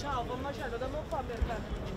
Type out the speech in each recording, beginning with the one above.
Ciao, buon macello, dammi un po' per te.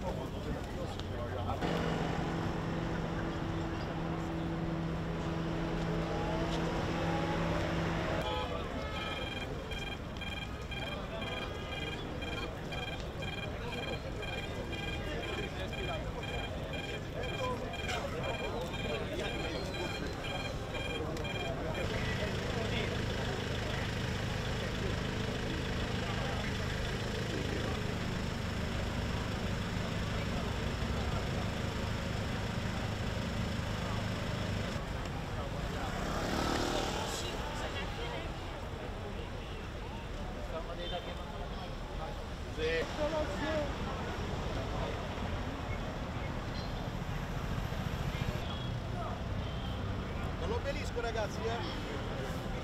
Dall'obelisco ragazzi,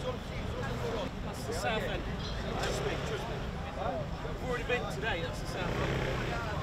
Sono that's the south end. Just been. We've already been today, that's the south end.